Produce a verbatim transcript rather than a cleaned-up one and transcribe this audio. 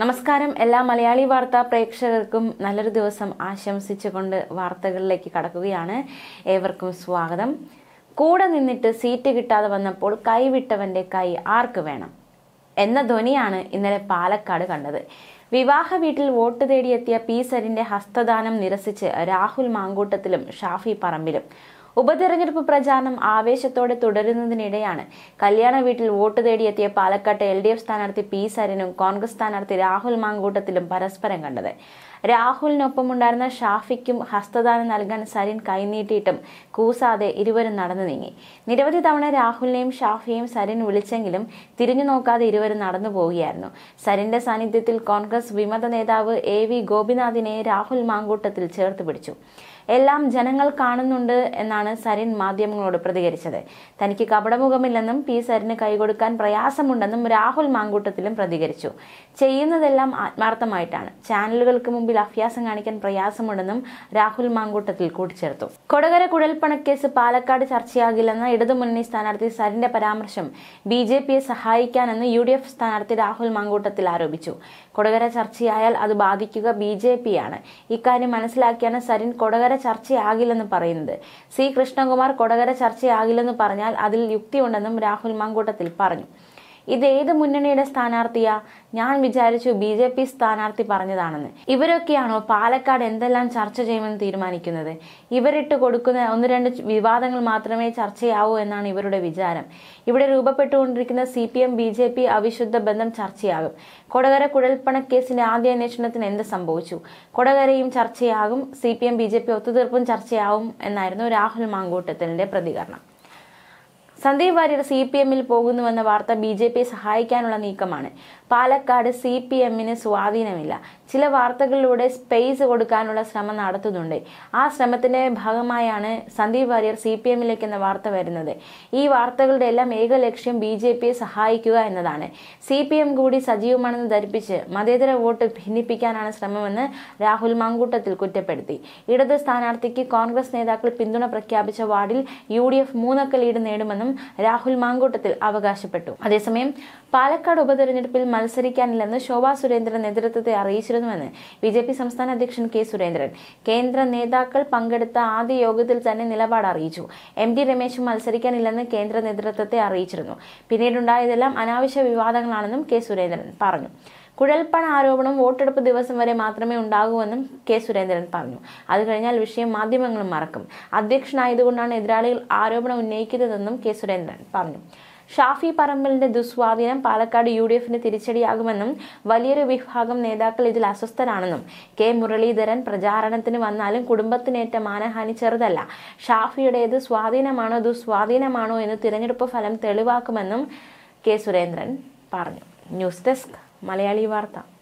നമസ്കാരം എല്ലാ മലയാളി വാർത്താ പ്രേക്ഷകർക്കും നല്ലൊരു ദിവസം ആശംസിച്ചുകൊണ്ട് വാർത്തകളിലേക്ക് കടക്കുകയാണ്. ഏവർക്കും സ്വാഗതം. കൂടെ നിന്നിട്ട് സീറ്റ് കിട്ടാതെ വന്നപ്പോൾ കൈവിട്ടവന്റെ കൈ ആർക്ക് വേണം എന്ന ധ്വനിയാണ് ഇന്നലെ പാലക്കാട് കണ്ടത്. വിവാഹ വീട്ടിൽ വോട്ട് തേടിയെത്തിയ പി സരിന്റെ ഹസ്തദാനം നിരസിച്ച് രാഹുൽ മാങ്കൂട്ടത്തിലും ഷാഫി പറമ്പിലും ഉപതെരഞ്ഞെടുപ്പ് പ്രചാരണം ആവേശത്തോടെ തുടരുന്നതിനിടെയാണ് കല്യാണ വീട്ടിൽ വോട്ട് തേടിയെത്തിയ പാലക്കാട്ടെ എൽ ഡി എഫ് സ്ഥാനാർത്ഥി പി സരിനും കോൺഗ്രസ് സ്ഥാനാർത്ഥി രാഹുൽ മാങ്കൂട്ടത്തിലും പരസ്പരം കണ്ടത്. രാഹുലിനൊപ്പമുണ്ടായിരുന്ന ഷാഫിക്കും ഹസ്തദാനം നൽകാൻ സരിൻ കൈനീട്ടിയിട്ടും കൂസാതെ ഇരുവരും നടന്നു നീങ്ങി. നിരവധി തവണ രാഹുലിനെയും ഷാഫിയെയും സരിൻ വിളിച്ചെങ്കിലും തിരിഞ്ഞു നോക്കാതെ ഇരുവരും നടന്നു പോവുകയായിരുന്നു. സരിന്റെ സാന്നിധ്യത്തിൽ കോൺഗ്രസ് വിമത നേതാവ് എ വി ഗോപിനാഥിനെ രാഹുൽ മാങ്കൂട്ടത്തിൽ ചേർത്ത് പിടിച്ചു. എല്ലാം ജനങ്ങൾ കാണുന്നുണ്ട് എന്നാണ് സരിൻ മാധ്യമങ്ങളോട് പ്രതികരിച്ചത്. തനിക്ക് കപടമുഖമില്ലെന്നും പി സരിന് കൈകൊടുക്കാൻ പ്രയാസമുണ്ടെന്നും രാഹുൽ മാങ്കൂട്ടത്തിലും പ്രതികരിച്ചു. ചെയ്യുന്നതെല്ലാം ആത്മാർത്ഥമായിട്ടാണ്, ചാനലുകൾക്ക് മുമ്പിൽ അഭ്യാസം കാണിക്കാൻ പ്രയാസമുണ്ടെന്നും രാഹുൽ മാങ്കൂട്ടത്തിൽ കൂട്ടിച്ചേർത്തു. കൊടകര കുഴൽപ്പണക്കേസ് പാലക്കാട് ചർച്ചയാകില്ലെന്ന ഇടതുമുന്നണി സ്ഥാനാർത്ഥി സരിന്റെ പരാമർശം ബി ജെ പിയെ സഹായിക്കാനെന്ന് യു ഡി എഫ് സ്ഥാനാർത്ഥി രാഹുൽ മാങ്കൂട്ടത്തിൽ ആരോപിച്ചു. കൊടകര ചർച്ചയായാൽ അത് ബാധിക്കുക ബി ജെ പി ആണ്. ഇക്കാര്യം മനസ്സിലാക്കിയാണ് സരിൻ കൊടകര ചർച്ചയാകില്ലെന്ന് പറയുന്നത്. സി കൃഷ്ണകുമാർ കൊടകര ചർച്ചയാകില്ലെന്ന് പറഞ്ഞാൽ അതിൽ യുക്തിയുണ്ടെന്നും രാഹുൽ മാങ്കൂട്ടത്തിൽ പറഞ്ഞു. ഇത് ഏത് മുന്നണിയുടെ സ്ഥാനാർത്ഥിയാ? ഞാൻ വിചാരിച്ചു ബി ജെ പി സ്ഥാനാർത്ഥി പറഞ്ഞതാണെന്ന്. ഇവരൊക്കെയാണോ പാലക്കാട് എന്തെല്ലാം ചർച്ച ചെയ്യുമെന്ന് തീരുമാനിക്കുന്നത്? ഇവരിട്ട് കൊടുക്കുന്ന ഒന്ന് രണ്ട് വിവാദങ്ങൾ മാത്രമേ ചർച്ചയാവൂ എന്നാണ് ഇവരുടെ വിചാരം. ഇവിടെ രൂപപ്പെട്ടുകൊണ്ടിരിക്കുന്ന C P M B J P അവിശുദ്ധ ബന്ധം ചർച്ചയാകും. കൊടകര കുഴൽപ്പണക്കേസിന്റെ ആദ്യ അന്വേഷണത്തിന് എന്ത് സംഭവിച്ചു? കൊടകരയും ചർച്ചയാകും, C P M B J P ഒത്തുതീർപ്പും ചർച്ചയാവും എന്നായിരുന്നു രാഹുൽ മാങ്കൂട്ടത്തിന്റെ പ്രതികരണം. സന്ദീപ് വാര്യർ സി പി എമ്മിൽ പോകുന്നുവെന്ന വാർത്ത ബി ജെ പിയെ സഹായിക്കാനുള്ള നീക്കമാണ്. പാലക്കാട് സി പി എമ്മിന് സ്വാധീനമില്ല, ചില വാർത്തകളിലൂടെ സ്പേസ് കൊടുക്കാനുള്ള ശ്രമം നടത്തുന്നുണ്ട്. ആ ശ്രമത്തിന്റെ ഭാഗമായാണ് സന്ദീപ് വാര്യർ സി പി എമ്മിലേക്ക് എന്ന വാർത്ത വരുന്നത്. ഈ വാർത്തകളുടെ എല്ലാം ഏക ലക്ഷ്യം ബി ജെ പിയെ സഹായിക്കുക എന്നതാണ്. സി പി എം കൂടി സജീവമാണെന്ന് ധരിപ്പിച്ച് മതേതര വോട്ട് ഭിന്നിപ്പിക്കാനാണ് ശ്രമമെന്ന് രാഹുൽ മാങ്കൂട്ടത്തിൽ കുറ്റപ്പെടുത്തി. ഇടത് സ്ഥാനാർത്ഥിക്ക് കോൺഗ്രസ് നേതാക്കൾ പിന്തുണ പ്രഖ്യാപിച്ച വാർഡിൽ യു ഡി എഫ് മൂന്നക്ക ലീഡ് നേടുമെന്നും രാഹുൽ മാങ്കൂട്ടത്തിൽ അവകാശപ്പെട്ടു. അതേസമയം പാലക്കാട് ഉപതെരഞ്ഞെടുപ്പിൽ മത്സരിക്കാനില്ലെന്ന് ശോഭാ സുരേന്ദ്രൻ നേതൃത്വത്തെ അറിയിച്ചിരുന്നുവെന്ന് ബി ജെ പി സംസ്ഥാന അധ്യക്ഷൻ കെ സുരേന്ദ്രൻ കേന്ദ്ര നേതാക്കൾ പങ്കെടുത്ത ആദ്യ യോഗത്തിൽ തന്നെ നിലപാട് അറിയിച്ചു. എം ടി രമേശും മത്സരിക്കാനില്ലെന്ന് കേന്ദ്ര നേതൃത്വത്തെ അറിയിച്ചിരുന്നു. പിന്നീടുണ്ടായതെല്ലാം അനാവശ്യ വിവാദങ്ങളാണെന്നും കെ സുരേന്ദ്രൻ പറഞ്ഞു. കുഴൽപ്പണ ആരോപണം വോട്ടെടുപ്പ് ദിവസം വരെ മാത്രമേ ഉണ്ടാകൂവെന്നും കെ സുരേന്ദ്രൻ പറഞ്ഞു. അത് കഴിഞ്ഞാൽ വിഷയം മാധ്യമങ്ങളും മറക്കും. അധ്യക്ഷനായതുകൊണ്ടാണ് എതിരാളികൾ ആരോപണം ഉന്നയിക്കുന്നതെന്നും കെ സുരേന്ദ്രൻ പറഞ്ഞു. ഷാഫി പറമ്പലിന്റെ ദുസ്വാധീനം പാലക്കാട് യു ഡി എഫിന് തിരിച്ചടിയാകുമെന്നും വലിയൊരു വിഭാഗം നേതാക്കൾ ഇതിൽ അസ്വസ്ഥരാണെന്നും കെ മുരളീധരൻ പ്രചാരണത്തിന് വന്നാലും കുടുംബത്തിനേറ്റ മാനഹാനി ചെറുതല്ല, ഷാഫിയുടേത് സ്വാധീനമാണോ ദുസ്വാധീനമാണോ എന്ന് തിരഞ്ഞെടുപ്പ് ഫലം തെളിവാക്കുമെന്നും കെ സുരേന്ദ്രൻ പറഞ്ഞു. ന്യൂസ് ഡെസ്ക് മലയാളി വാർത്ത.